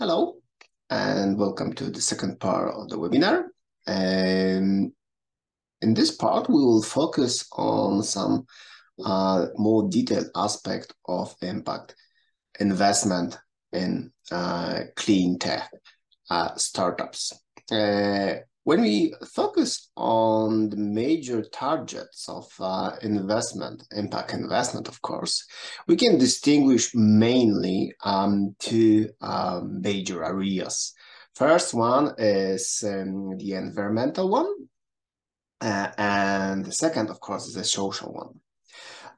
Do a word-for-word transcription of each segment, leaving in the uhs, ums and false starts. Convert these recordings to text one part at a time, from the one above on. Hello, and welcome to the second part of the webinar. Um, in this part, we will focus on some uh, more detailed aspect of impact investment in uh, clean tech uh, startups. Uh, when we focus on the major targets of uh, investment, impact investment, of course, we can distinguish mainly um, two uh, major areas. First one is um, the environmental one, uh, and the second, of course, is the social one.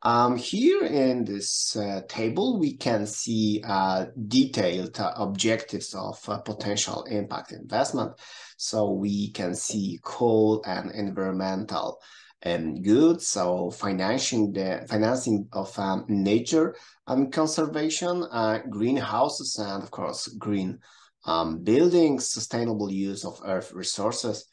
Um, here in this uh, table, we can see uh, detailed uh, objectives of uh, potential impact investment. So we can see coal and environmental um, goods, so financing the financing of um, nature and conservation, uh, greenhouses, and of course green um, buildings, sustainable use of earth resources,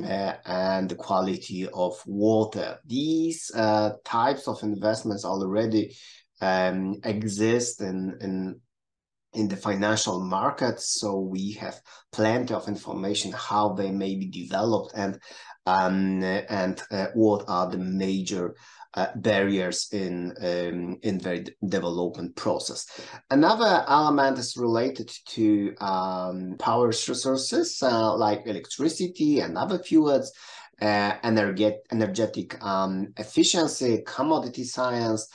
Uh, and the quality of water. These uh, types of investments already um, exist in, in, in the financial markets, so we have plenty of information how they may be developed and, um, and uh, what are the major Uh, barriers in um, in the development process. Another element is related to um, power sources uh, like electricity and other fuels, uh, energet energetic um, efficiency, commodity science,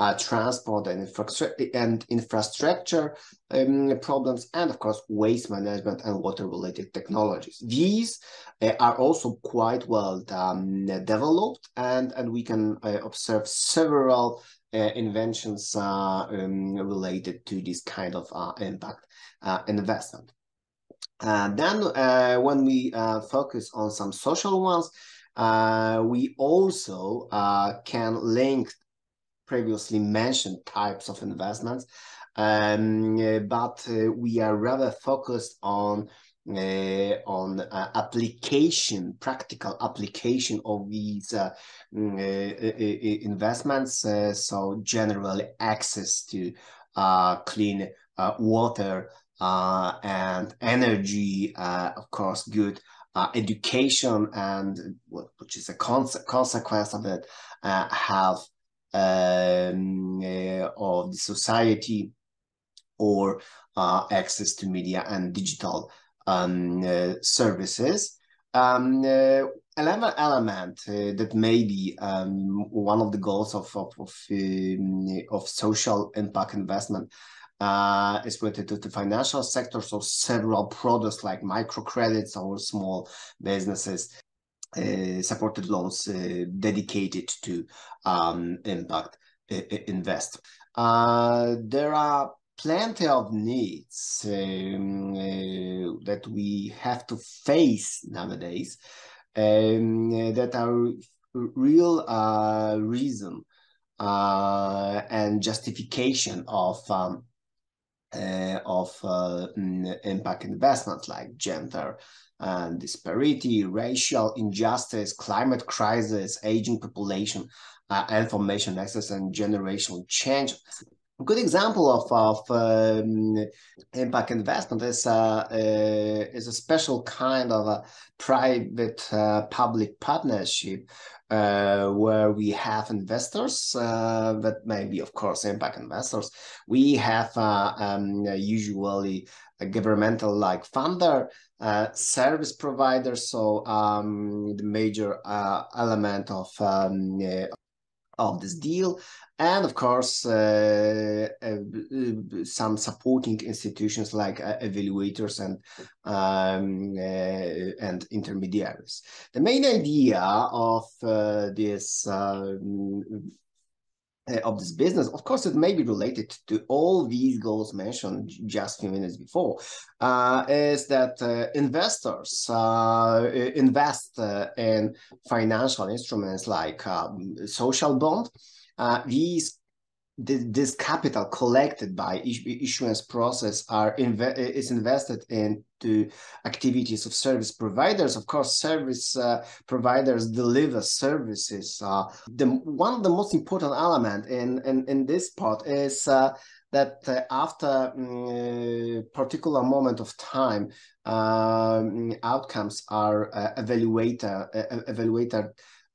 uh, transport and, infra and infrastructure um, problems, and of course waste management and water-related technologies. These uh, are also quite well um, developed, and, and we can uh, observe several uh, inventions uh, um, related to this kind of uh, impact uh, investment. Uh, then uh, when we uh, focus on some social ones, uh, we also uh, can link previously mentioned types of investments, um, but uh, we are rather focused on uh, on uh, application, practical application of these uh, uh, investments. Uh, so generally, access to uh, clean uh, water uh, and energy, uh, of course, good Uh, education, and which is a cons consequence of it, uh, have. Um, uh, of the society, or uh, access to media and digital um, uh, services. Um, uh, another element uh, that may be um, one of the goals of of of, um, of social impact investment uh, is related to the financial sector. So several products like microcredits or small businesses, Uh, supported loans uh, dedicated to um, impact uh, invest. Uh, there are plenty of needs um, uh, that we have to face nowadays um, uh, that are real uh, reason uh, and justification of um, Uh, of uh, impact investments like gender and disparity, racial injustice, climate crisis, aging population, uh, information access, and generational change. A good example of, of um, impact investment is, uh, uh, is a special kind of a private-public uh, partnership Uh, where we have investors uh, that may be, of course, impact investors. We have uh, um, usually a governmental like funder, uh, service provider, so um, the major uh, element of um, uh, of this deal, and of course uh, uh, some supporting institutions like uh, evaluators and um, uh, and intermediaries. The main idea of uh, this uh, of this business, of course, it may be related to all these goals mentioned just a few minutes before, uh, is that uh, investors uh, invest uh, in financial instruments like um, social bond. Uh, these this, this capital collected by issuance process are inve is invested into activities of service providers. Of course, service uh, providers deliver services. Uh, the one of the most important element in in, in this part is uh, that uh, after a um, particular moment of time, um, outcomes are uh, evaluator uh, evaluated.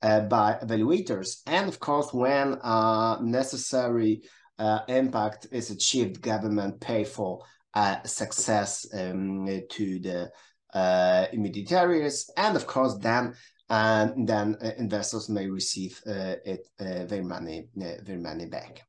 Uh, by evaluators, and of course when uh, necessary uh, impact is achieved, government pay for uh, success um, to the uh, intermediaries, and of course then uh, then uh, investors may receive uh, it, uh, their money uh, their money back.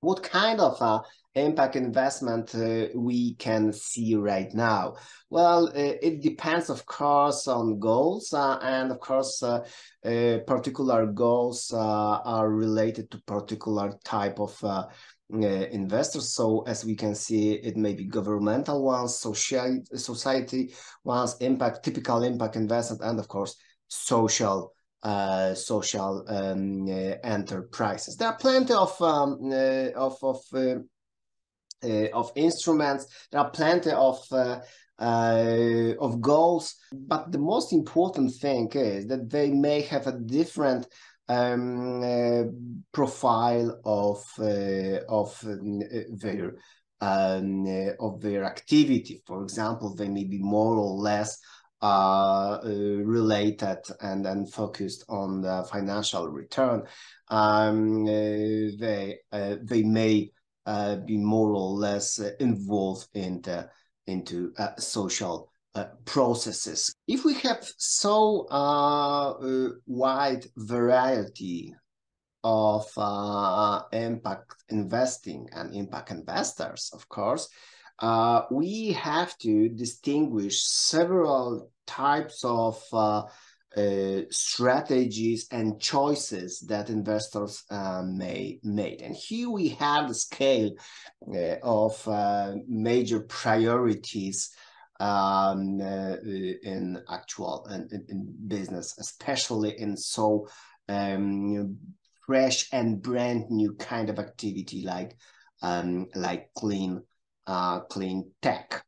What kind of uh, impact investment uh, we can see right now? Well, uh, it depends, of course, on goals, uh, and of course, uh, uh, particular goals uh, are related to particular type of uh, uh, investors. So, as we can see, it may be governmental ones, social society ones, impact, typical impact investment, and of course, social. Uh, social um, uh, enterprises. There are plenty of um, uh, of of, uh, uh, of instruments. There are plenty of uh, uh, of goals, but the most important thing is that they may have a different um, uh, profile of uh, of uh, their um, uh, of their activity. For example, they may be more or less Uh, uh, related and then focused on the financial return. Um, uh, they uh, they may uh, be more or less uh, involved in the into uh, social uh, processes. If we have so uh, uh, wide variety of uh, impact investing and impact investors, of course, uh, we have to distinguish several types of uh, uh, strategies and choices that investors uh, may make. And here we have the scale uh, of uh, major priorities um, uh, in actual and in, in business, especially in so um, fresh and brand new kind of activity like um, like clean uh, clean tech.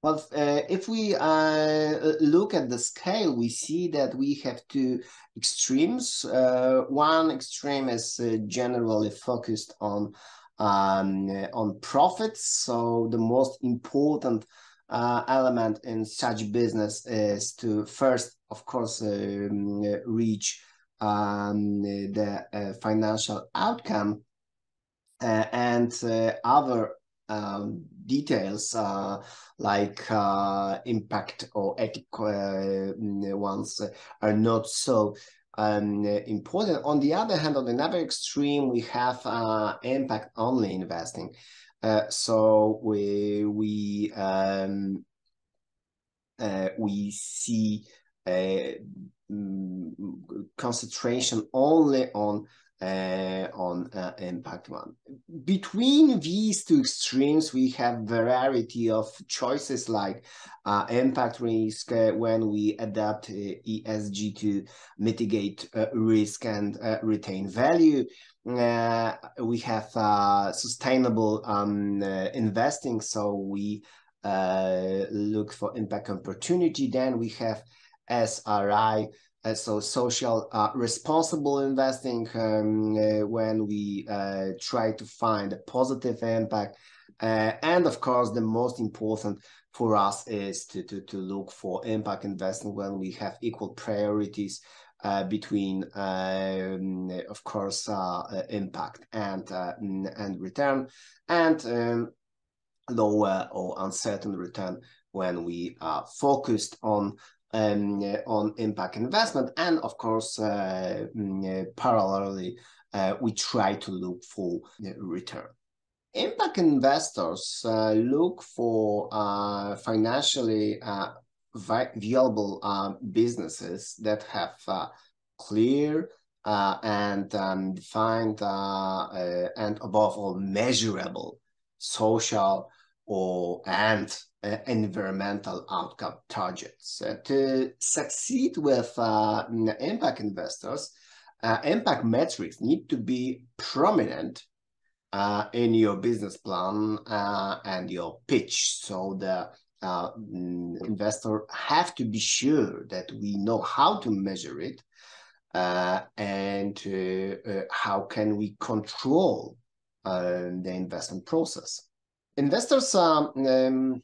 Well, uh, if we uh, look at the scale, we see that we have two extremes. Uh, one extreme is uh, generally focused on um, on profits. So the most important uh, element in such business is to first, of course, um, reach um, the uh, financial outcome, uh, and uh, other Um, details uh, like uh, impact or ethical uh, ones are not so um, important. On the other hand, on another extreme, we have uh, impact only investing. Uh, so we we um, uh, we see a concentration only on. Uh, on uh, impact one. Between these two extremes, we have variety of choices like uh, impact risk uh, when we adapt uh, E S G to mitigate uh, risk and uh, retain value. Uh, we have uh, sustainable um, uh, investing, so we uh, look for impact opportunity. Then we have S R I. Uh, so social uh, responsible investing um, uh, when we uh, try to find a positive impact. Uh, and of course, the most important for us is to, to, to look for impact investing when we have equal priorities uh, between, um, of course, uh, impact and, uh, and return, and um, lower or uncertain return when we are focused on Um, on impact investment. And of course, uh, parallelly, uh, we try to look for return. Impact investors uh, look for uh, financially uh, vi viable uh, businesses that have uh, clear uh, and um, defined uh, uh, and above all measurable social or and uh, environmental outcome targets. Uh, to succeed with uh, impact investors, uh, impact metrics need to be prominent uh, in your business plan uh, and your pitch. So the uh, investor have to be sure that we know how to measure it uh, and uh, uh, how can we control uh, the investment process. Investors' um, um,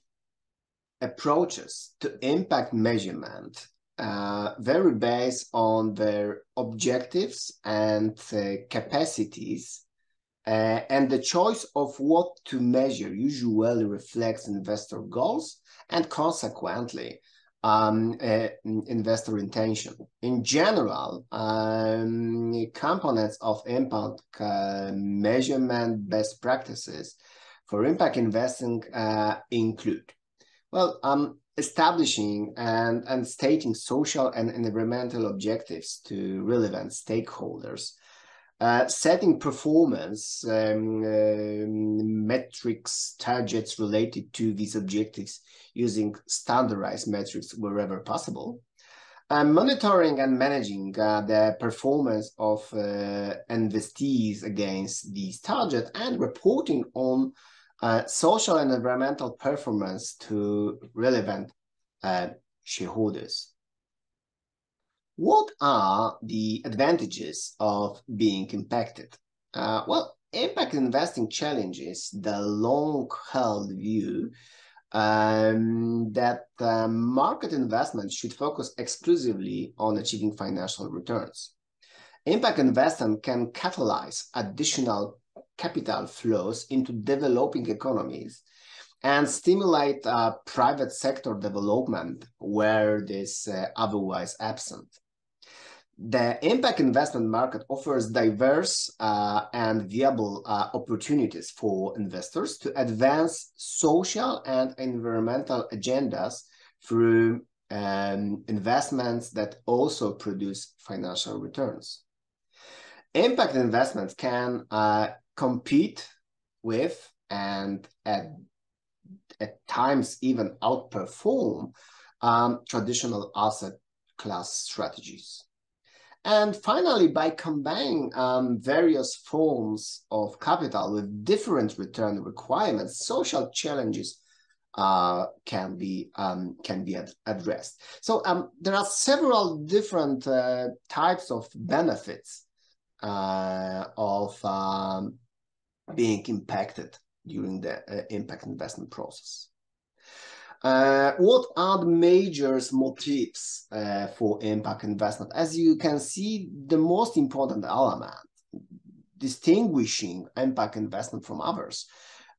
approaches to impact measurement Uh, vary based on their objectives and uh, capacities, uh, and the choice of what to measure usually reflects investor goals and consequently um, uh, investor intention. In general, um, components of impact uh, measurement best practices for impact investing uh, include, well, um, establishing and, and stating social and environmental objectives to relevant stakeholders, uh, setting performance um, uh, metrics targets related to these objectives using standardized metrics wherever possible, uh, monitoring and managing uh, the performance of uh, investees against these targets, and reporting on Uh, social and environmental performance to relevant uh, shareholders. What are the advantages of being impacted? Uh, well, impact investing challenges the long-held view um, that uh, market investment should focus exclusively on achieving financial returns. Impact investing can catalyze additional capital flows into developing economies and stimulate uh, private sector development where it is uh, otherwise absent. The impact investment market offers diverse uh, and viable uh, opportunities for investors to advance social and environmental agendas through um, investments that also produce financial returns. Impact investments can uh, compete with and at, at times even outperform um, traditional asset class strategies. And finally, by combining um, various forms of capital with different return requirements, social challenges uh, can be um, can be ad addressed. So um, there are several different uh, types of benefits uh, of um, being impacted during the uh, impact investment process. Uh, what are the major motives uh, for impact investment? As you can see, the most important element distinguishing impact investment from others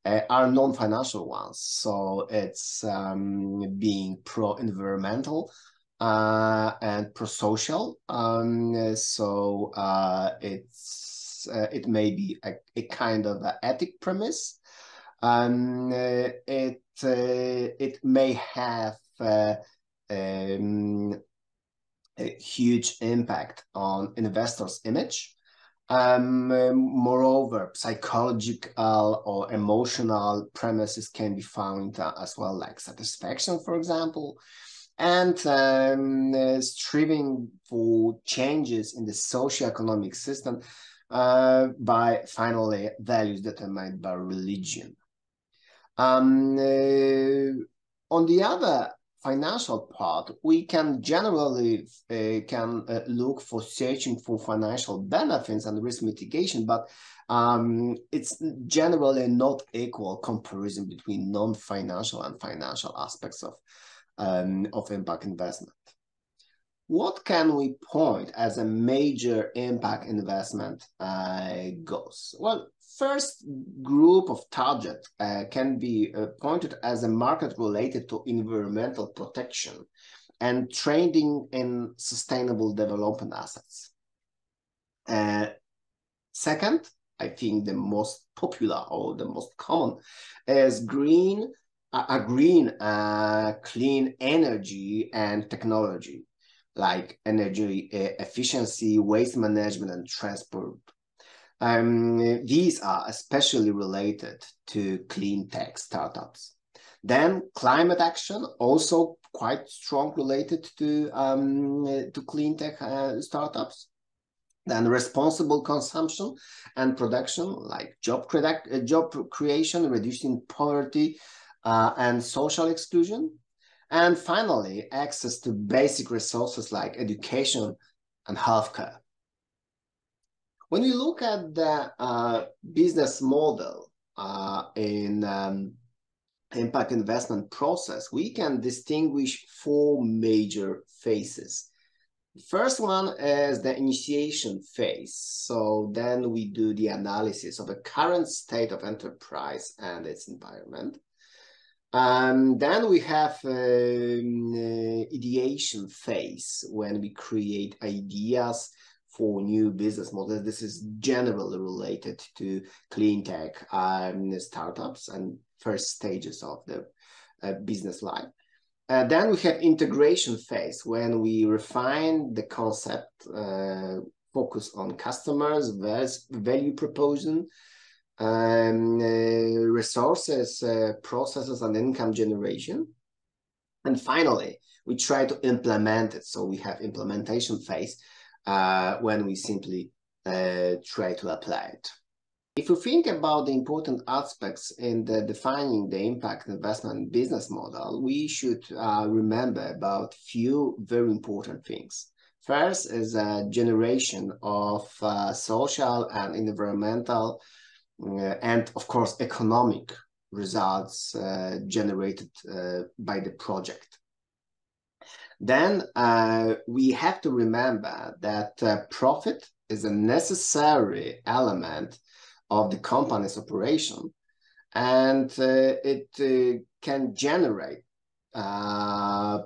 uh, are non-financial ones. So it's um, being pro-environmental uh, and pro-social. Um, so uh, it's Uh, it may be a, a kind of a ethic premise. Um, uh, it uh, it may have uh, um, a huge impact on investors' image. Um, moreover, psychological or emotional premises can be found uh, as well, like satisfaction, for example, and um, uh, striving for changes in the socio-economic system. Uh, by finally values determined by religion. Um, uh, on the other financial part, we can generally uh, can uh, look for searching for financial benefits and risk mitigation, but um, it's generally not equal comparison between non-financial and financial aspects of um, of impact investment. What can we point as a major impact investment uh, goals? Well, first group of target uh, can be uh, pointed as a market related to environmental protection and trading in sustainable development assets. Uh, second, I think the most popular or the most common is green, uh, green uh, clean energy and technology, like energy efficiency, waste management, and transport. Um, these are especially related to clean tech startups. Then climate action, also quite strong related to, um, to clean tech uh, startups. Then responsible consumption and production, like job, cre job creation, reducing poverty uh, and social exclusion. And finally, access to basic resources like education and healthcare. When we look at the uh, business model uh, in um, impact investment process, we can distinguish four major phases. The first one is the initiation phase. So then we do the analysis of the current state of enterprise and its environment. Um, then we have um, uh, ideation phase, when we create ideas for new business models. This is generally related to clean tech um, startups and first stages of the uh, business life. Uh, then we have integration phase, when we refine the concept, uh, focus on customers, value proposition, um, uh, resources, uh, processes, and income generation. And finally, we try to implement it. So we have implementation phase, uh, when we simply uh, try to apply it. If you think about the important aspects in the defining the impact investment business model, we should uh, remember about few very important things. First is a generation of uh, social and environmental uh, and, of course, economic results uh, generated uh, by the project. Then uh, we have to remember that uh, profit is a necessary element of the company's operation, and uh, it uh, can generate uh, a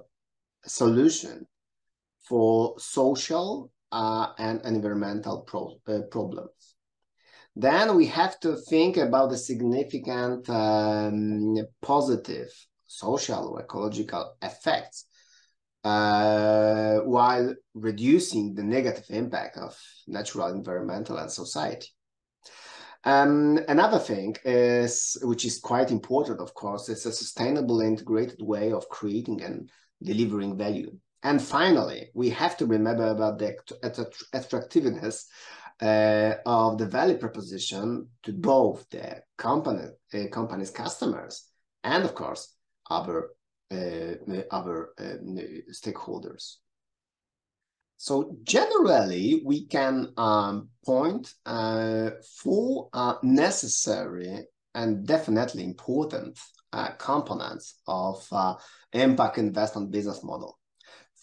solution for social uh, and environmental pro uh, problems. Then we have to think about the significant um, positive social or ecological effects uh, while reducing the negative impact of natural, environmental, and society. Um, another thing is, which is quite important, of course, it's a sustainable integrated way of creating and delivering value. And finally, we have to remember about the attractiveness uh, of the value proposition to both the company, uh, company's customers and, of course, other, uh, other uh, stakeholders. So generally, we can um, point uh, four uh, necessary and definitely important uh, components of uh, impact investment business model.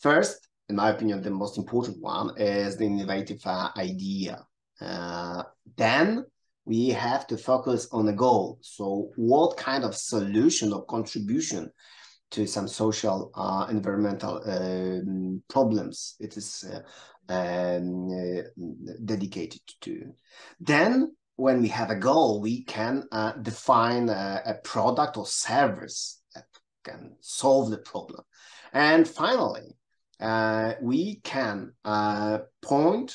First, in my opinion, the most important one is the innovative uh, idea. Uh, then we have to focus on the goal. So what kind of solution or contribution to some social uh, environmental um, problems it is uh, um, uh, dedicated to. Then when we have a goal, we can uh, define a, a product or service that can solve the problem. And finally, uh, we can uh, point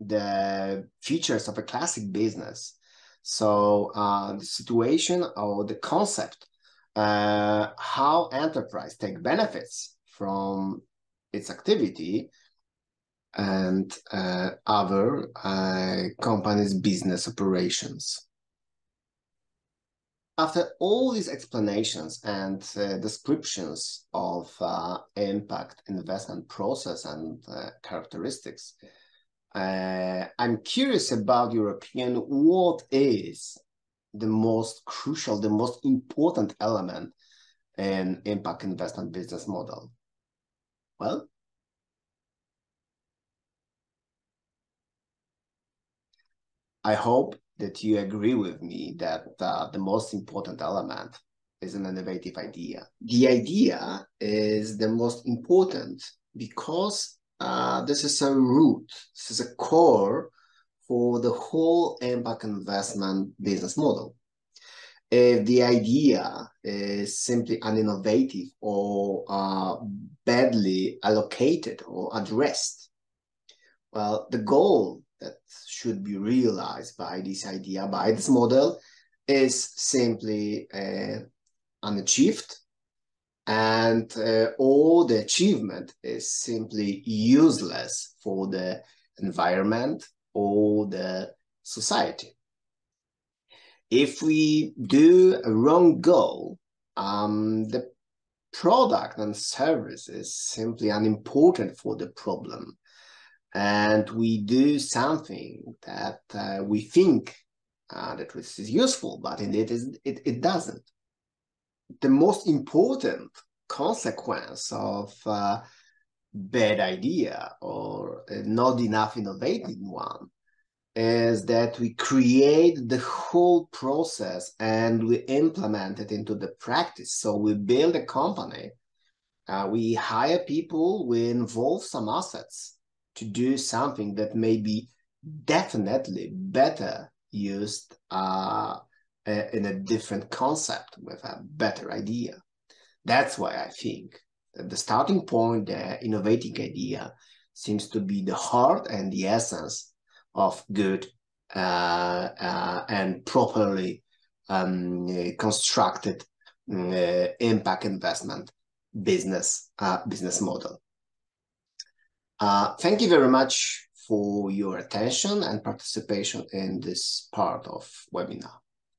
the features of a classic business. So uh, the situation or the concept, Uh, how enterprise take benefits from its activity and uh, other uh, companies' business operations. After all these explanations and uh, descriptions of uh, impact investment process and uh, characteristics, uh, I'm curious about your opinion. What is the most crucial, the most important element in impact investment business model? Well, I hope that you agree with me that uh, the most important element is an innovative idea. The idea is the most important because uh, this is a root, this is a core for the whole impact investment business model. If the idea is simply uninnovative or uh, badly allocated or addressed, well, the goal that should be realized by this idea, by this model, is simply uh, unachieved, and uh, all the achievement is simply useless for the environment, all the society. If we do a wrong goal, um, the product and service is simply unimportant for the problem. And we do something that uh, we think uh, that this is useful, but indeed it, it, it doesn't. The most important consequence of a bad idea or not enough innovative one is that we create the whole process and we implement it into the practice. So we build a company, uh, we hire people, we involve some assets to do something that may be definitely better used uh, in a different concept with a better idea. That's why I think that the starting point, the innovating idea, seems to be the heart and the essence of good uh, uh, and properly um, constructed uh, impact investment business uh, business model. Uh, thank you very much for your attention and participation in this part of webinar.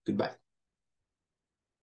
Goodbye.